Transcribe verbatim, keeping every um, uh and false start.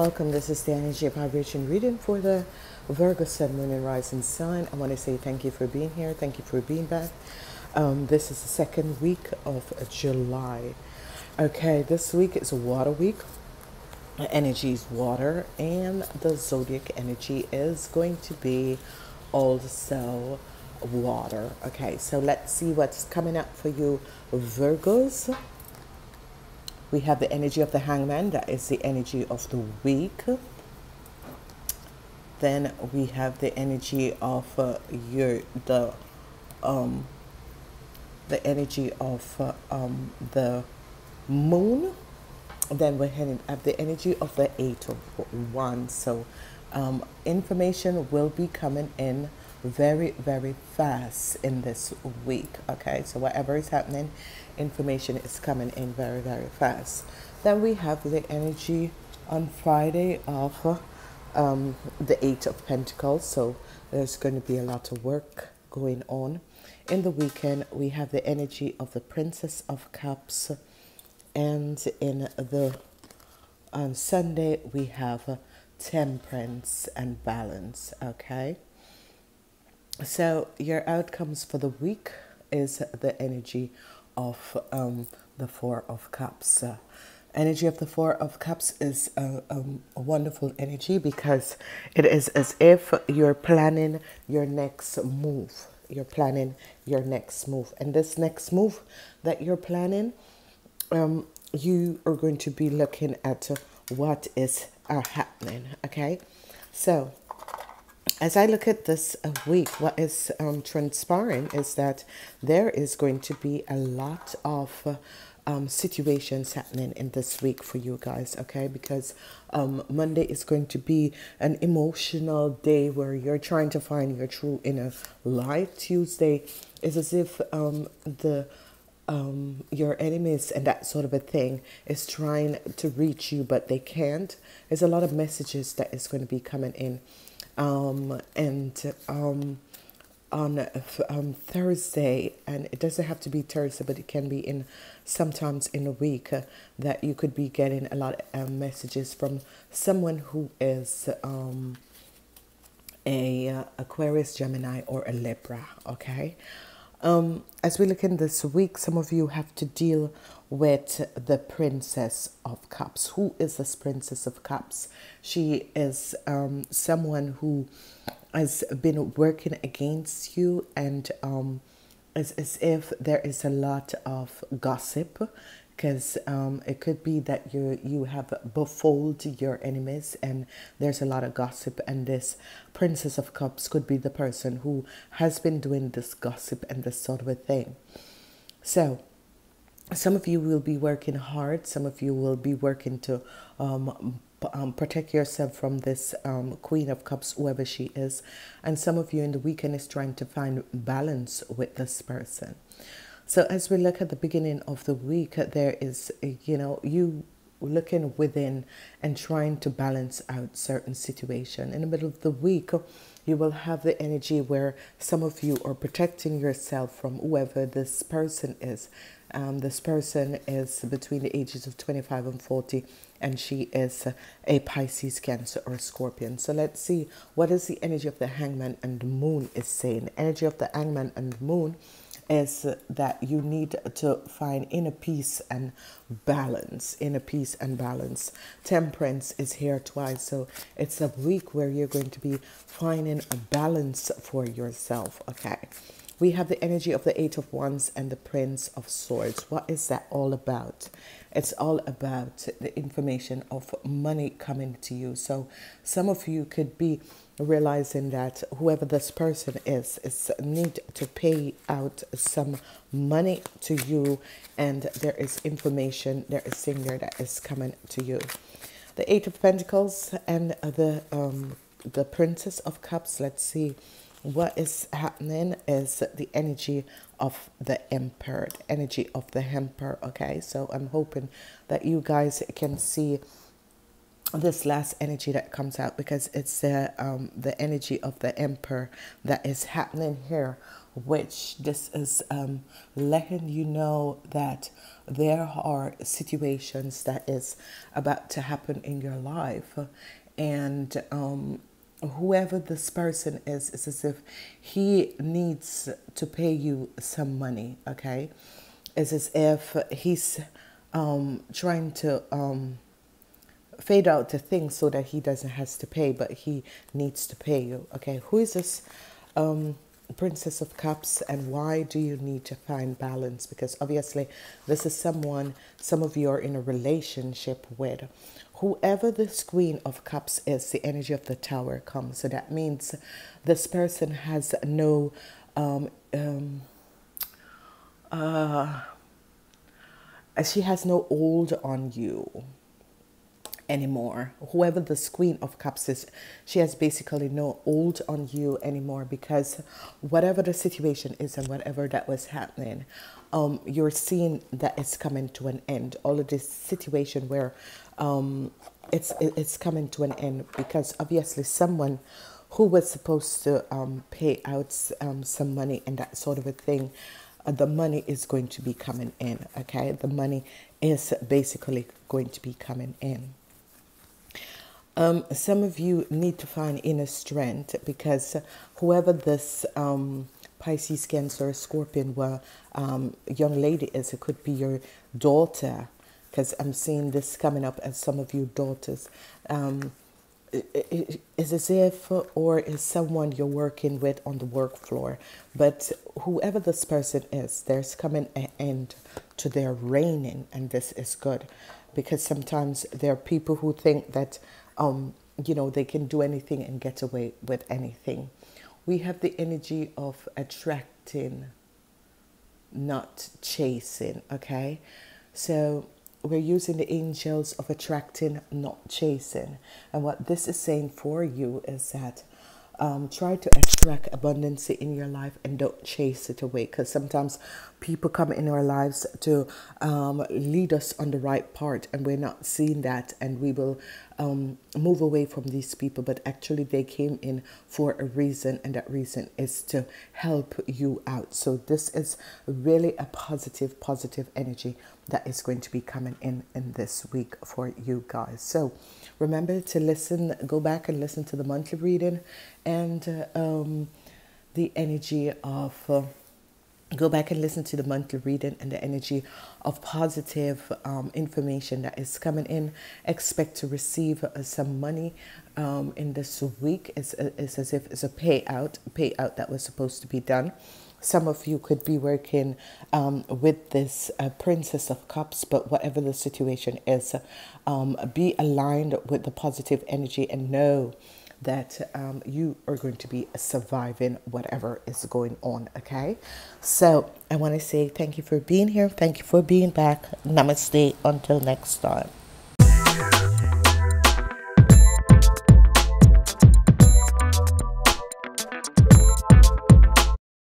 welcome. This is the energy vibration reading for the Virgo sun, moon, and rising sign. I want to say thank you for being here. Thank you for being back. Um, this is the second week of July. Okay, this week is water week. Energy is water, and the zodiac energy is going to be also water. Okay, so let's see what's coming up for you, Virgos. We have the energy of the hangman. That is the energy of the week. Then we have the energy of uh, your the um the energy of uh, um the moon. Then we're heading up the energy of the eight of wands. So um, information will be coming in very very fast in this week. Okay, so whatever is happening, information is coming in very very fast. Then we have the energy on Friday of um, the eight of pentacles. So there's going to be a lot of work going on in the weekend. We have the energy of the princess of cups, and in the on Sunday we have temperance and balance. Okay, so your outcomes for the week is the energy of um, the Four of Cups. Uh, energy of the Four of Cups is a, um, a wonderful energy, because it is as if you're planning your next move. You're planning your next move. And this next move that you're planning, um, you are going to be looking at what is uh, happening. Okay, so as I look at this week, what is um, transpiring is that there is going to be a lot of uh, um, situations happening in this week for you guys, okay? Because um, Monday is going to be an emotional day where you're trying to find your true inner light. Tuesday is as if um, the Um, your enemies and that sort of a thing is trying to reach you, but they can't. There's a lot of messages that is going to be coming in. Um, and um, on um, Thursday, and it doesn't have to be Thursday, but it can be in sometimes in a week, uh, that you could be getting a lot of uh, messages from someone who is um, a uh, Aquarius, Gemini, or a Libra, okay? Um, as we look in this week, some of you have to deal with the Princess of Cups. Who is this Princess of Cups? She is um, someone who has been working against you, and um, it's as if there is a lot of gossip, because um, it could be that you you have befooled your enemies, and there's a lot of gossip. And this Princess of Cups could be the person who has been doing this gossip and this sort of a thing. So some of you will be working hard. Some of you will be working to um, um, protect yourself from this um, Queen of Cups, whoever she is. And some of you in the weekend is trying to find balance with this person. So as we look at the beginning of the week, there is, you know, you looking within and trying to balance out certain situation. In the middle of the week, you will have the energy where some of you are protecting yourself from whoever this person is. Um, this person is between the ages of twenty-five and forty, and she is a Pisces, Cancer, or Scorpion. So let's see, what is the energy of the hangman and the moon is saying? The energy of the hangman and the moon is that you need to find inner peace and balance, inner peace and balance. Temperance is here twice, so it's a week where you're going to be finding a balance for yourself, okay? We have the energy of the Eight of Wands and the Prince of Swords. What is that all about? It's all about the information of money coming to you. So some of you could be realizing that whoever this person is is need to pay out some money to you, and there is information, there is thing there that is coming to you. The Eight of Pentacles and the um the Princess of Cups. Let's see what is happening. Is the energy of the Emperor, the energy of the Emperor. Okay, so I'm hoping that you guys can see this last energy that comes out, because it's the um, the energy of the Emperor that is happening here, which this is um, letting you know that there are situations that is about to happen in your life, and um, whoever this person is, it's as if he needs to pay you some money. Okay, it's as if he's um, trying to um, fade out the thing so that he doesn't has to pay, but he needs to pay you. Okay, who is this um, Princess of Cups, and why do you need to find balance? Because obviously this is someone some of you are in a relationship with. Whoever this Queen of Cups is, the energy of the Tower comes. So that means this person has no um, um, uh, she has no hold on you anymore. Whoever this Queen of Cups is, she has basically no hold on you anymore, because whatever the situation is and whatever that was happening, um, you're seeing that it's coming to an end. All of this situation where um, it's it's coming to an end, because obviously someone who was supposed to um, pay out um, some money and that sort of a thing, uh, the money is going to be coming in. Okay, the money is basically going to be coming in. Um, some of you need to find inner strength, because whoever this um, Pisces, Cancer, Scorpion well, um, young lady is, it could be your daughter, because I'm seeing this coming up as some of you daughters. Um, is as if, or is someone you're working with on the work floor. But whoever this person is, there's coming an end to their reigning, and this is good, because sometimes there are people who think that Um, you know, they can do anything and get away with anything. We have the energy of attracting, not chasing. Okay, so we're using the angels of attracting, not chasing. And what this is saying for you is that Um, try to attract abundance in your life and don't chase it away, because sometimes people come in our lives to um, lead us on the right part, and we're not seeing that, and we will um, move away from these people, but actually they came in for a reason, and that reason is to help you out. So this is really a positive positive energy that is going to be coming in in this week for you guys. So remember to listen, go back and listen to the monthly reading, and uh, um, the energy of uh, go back and listen to the monthly reading and the energy of positive um, information that is coming in. Expect to receive uh, some money um, in this week. It's, it's as if it's a payout payout that was supposed to be done. Some of you could be working um, with this uh, Princess of Cups, but whatever the situation is, um, be aligned with the positive energy and know that um, you are going to be surviving whatever is going on. Okay, so I want to say thank you for being here. Thank you for being back. Namaste. Until next time.